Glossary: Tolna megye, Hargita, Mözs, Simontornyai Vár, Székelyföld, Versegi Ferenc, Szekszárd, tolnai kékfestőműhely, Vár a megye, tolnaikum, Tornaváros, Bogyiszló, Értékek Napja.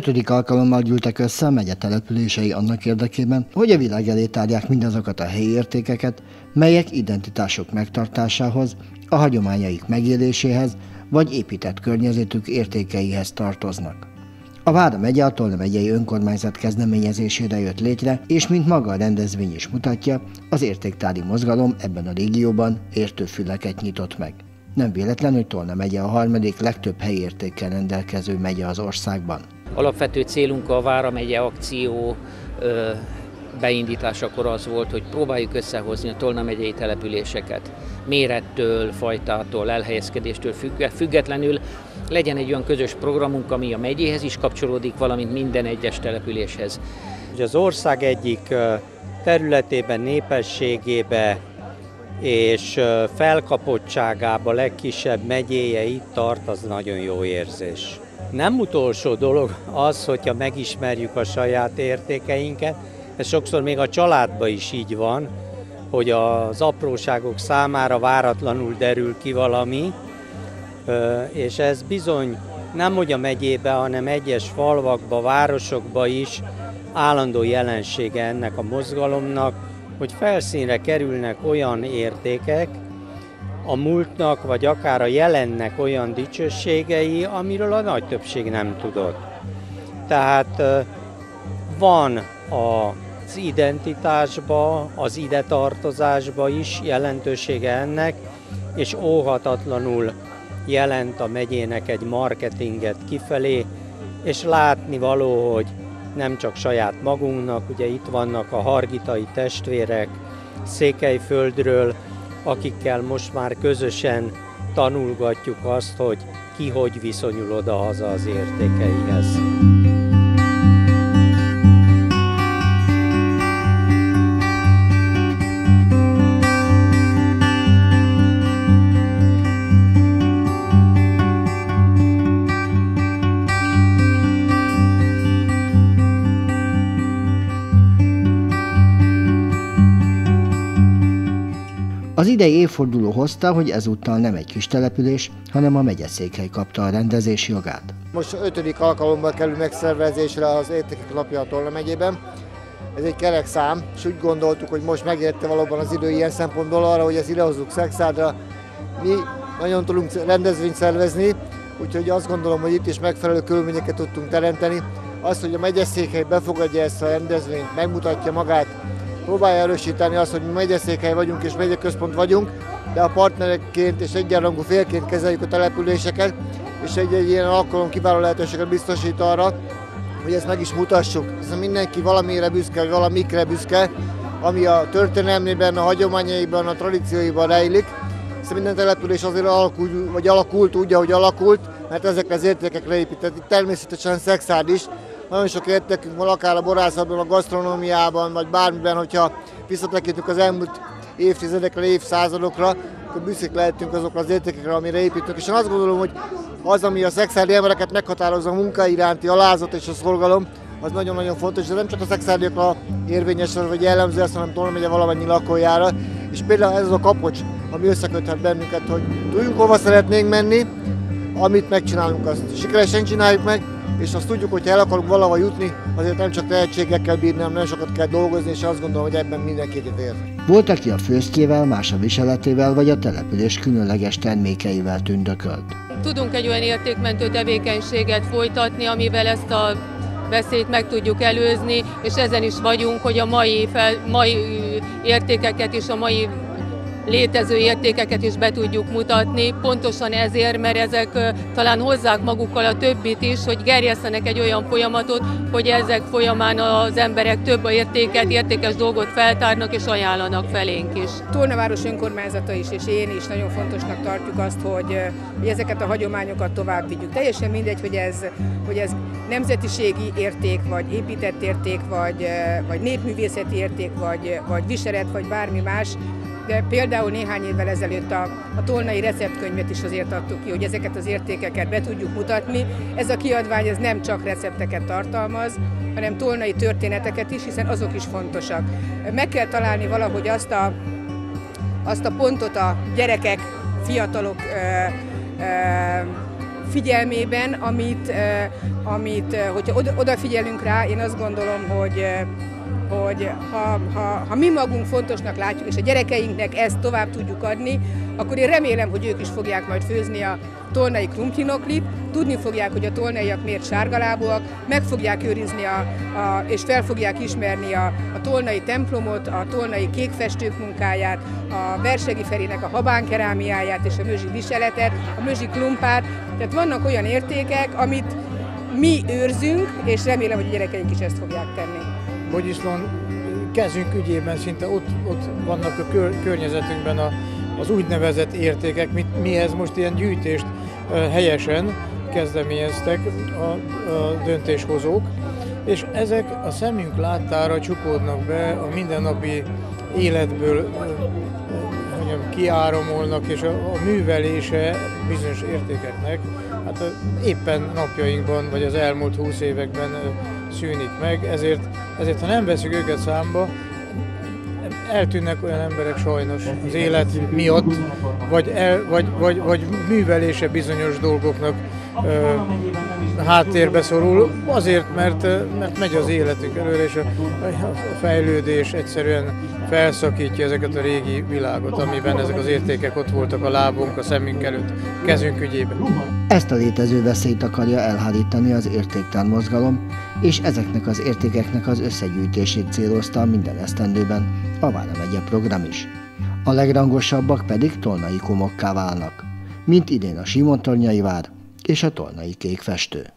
5. alkalommal gyűltek össze a megye települései annak érdekében, hogy a világ elé tárják mindazokat a helyi értékeket, melyek identitásuk megtartásához, a hagyományaik megéléséhez vagy épített környezetük értékeihez tartoznak. A Vár megye a Tolna megyei önkormányzat kezdeményezésére jött létre, és mint maga a rendezvény is mutatja, az értéktári mozgalom ebben a régióban értőfüleket nyitott meg. Nem véletlen, hogy Tolna megye a harmadik legtöbb helyi értékkel rendelkező megye az országban. Alapvető célunk a Vár megye akció beindításakor az volt, hogy próbáljuk összehozni a Tolna megyei településeket. Mérettől, fajtától, elhelyezkedéstől függetlenül legyen egy olyan közös programunk, ami a megyéhez is kapcsolódik, valamint minden egyes településhez. Az ország egyik területében, népességében és felkapottságában legkisebb megyéje itt tart, az nagyon jó érzés. Nem utolsó dolog az, hogyha megismerjük a saját értékeinket, ez sokszor még a családban is így van, hogy az apróságok számára váratlanul derül ki valami, és ez bizony nemhogy a megyébe, hanem egyes falvakba, városokba is állandó jelensége ennek a mozgalomnak, hogy felszínre kerülnek olyan értékek, a múltnak vagy akár a jelennek olyan dicsőségei, amiről a nagy többség nem tudott. Tehát van az identitásba, az idetartozásba is jelentősége ennek, és óhatatlanul jelent a megyének egy marketinget kifelé, és látni való, hogy nem csak saját magunknak, ugye itt vannak a hargitai testvérek Székelyföldről, akikkel most már közösen tanulgatjuk azt, hogy ki hogy viszonyul odahaza az értékeihez. Az idei évforduló hozta, hogy ezúttal nem egy kis település, hanem a megyeszékhely kapta a rendezési jogát. Most 5. alkalommal kerül megszervezésre az Értékek Napja a Tolna megyében. Ez egy kerek szám, és úgy gondoltuk, hogy most megérte valóban az idő ilyen szempontból arra, hogy ezt idehozzuk Szekszárdra. Mi nagyon tudunk rendezvényt szervezni, úgyhogy azt gondolom, hogy itt is megfelelő körülményeket tudtunk teremteni. Az, hogy a megyeszékhely befogadja ezt a rendezvényt, megmutatja magát, próbálja erősíteni azt, hogy mi megyeszékhely vagyunk és megyeközpont vagyunk, de a partnerekként és egyenrangú félként kezeljük a településeket, és egy ilyen alkalom kiváló lehetőséget biztosít arra, hogy ezt meg is mutassuk. Hiszen mindenki valamire büszke, vagy valamikre büszke, ami a történelmében, a hagyományaiban, a tradícióiban rejlik. Hiszen minden település azért alakult úgy, ahogy alakult, mert ezekre az értékekre épített. Itt természetesen Szekszárd is. Nagyon sok értékünk van, akár a borászatban, a gasztronómiában, vagy bármiben, hogyha visszatekintünk az elmúlt évtizedekre, évszázadokra, akkor büszkék lehetünk azokra az értékekre, amire építünk. És én azt gondolom, hogy az, ami a szekszárdi embereket meghatározza, a munka iránti alázat és a szorgalom, az nagyon-nagyon fontos, de nem csak a szekszárdiakra érvényes vagy jellemző, azt, hanem Tolna megye valamennyi lakójára. És például ez az a kapocs, ami összeköthet bennünket, hogy tudjunk, hova szeretnénk menni, amit megcsinálunk, azt sikeresen csináljuk meg, és azt tudjuk, hogy ha el akarunk valahol jutni, azért nem csak tehetséggel kell bírni, hanem nagyon sokat kell dolgozni, és azt gondolom, hogy ebben mindenki egyetért. Volt, aki a főztjével, más a viseletével, vagy a település különleges termékeivel tündökölt. Tudunk egy olyan értékmentő tevékenységet folytatni, amivel ezt a veszélyt meg tudjuk előzni, és ezen is vagyunk, hogy a mai értékeket és a mai létező értékeket is be tudjuk mutatni, pontosan ezért, mert ezek talán hozzák magukkal a többit is, hogy gerjesztenek egy olyan folyamatot, hogy ezek folyamán az emberek több értéket, értékes dolgot feltárnak és ajánlanak felénk is. Tornaváros önkormányzata is és én is nagyon fontosnak tartjuk azt, hogy ezeket a hagyományokat tovább vigyük. Teljesen mindegy, hogy ez nemzetiségi érték, vagy épített érték, vagy népművészeti érték, vagy viselet, vagy bármi más. De például néhány évvel ezelőtt a tolnai receptkönyvet is azért adtuk ki, hogy ezeket az értékeket be tudjuk mutatni. Ez a kiadvány ez nem csak recepteket tartalmaz, hanem tolnai történeteket is, hiszen azok is fontosak. Meg kell találni valahogy azt a pontot a gyerekek, fiatalok figyelmében, hogyha odafigyelünk rá, én azt gondolom, hogy ha mi magunk fontosnak látjuk, és a gyerekeinknek ezt tovább tudjuk adni, akkor én remélem, hogy ők is fogják majd főzni a tolnai krumplinoklit, tudni fogják, hogy a tolnaiak miért sárgalábúak, meg fogják őrizni és fel fogják ismerni a tolnai templomot, a tolnai kékfestők munkáját, a Versegi Ferének a habánkerámiáját és a mözsi viseletet, a mözsi klumpát. Tehát vannak olyan értékek, amit mi őrzünk, és remélem, hogy a gyerekeink is ezt fogják tenni. Bogyiszlón kezünk ügyében szinte ott vannak a környezetünkben az úgynevezett értékek, mihez most ilyen gyűjtést helyesen kezdeményeztek a döntéshozók, és ezek a szemünk láttára csukódnak be a mindennapi életből, kiáramolnak, és a művelése bizonyos értékeknek hát éppen napjainkban, vagy az elmúlt 20 években szűnik meg, ezért ha nem veszük őket számba, eltűnnek olyan emberek sajnos az élet miatt, vagy művelése bizonyos dolgoknak háttérbe szorul, azért, mert megy az életük előre, és a fejlődés egyszerűen felszakítja ezeket a régi világot, amiben ezek az értékek ott voltak a lábunk, a szemünk előtt, kezünk ügyében. Ezt a létező veszélyt akarja elhárítani az értéktelen mozgalom, és ezeknek az értékeknek az összegyűjtését célozta a minden esztendőben a Vármegye program is. A legrangosabbak pedig tolnaiikummokká válnak, mint idén a Simontornyai Vár és a tolnai kékfestő.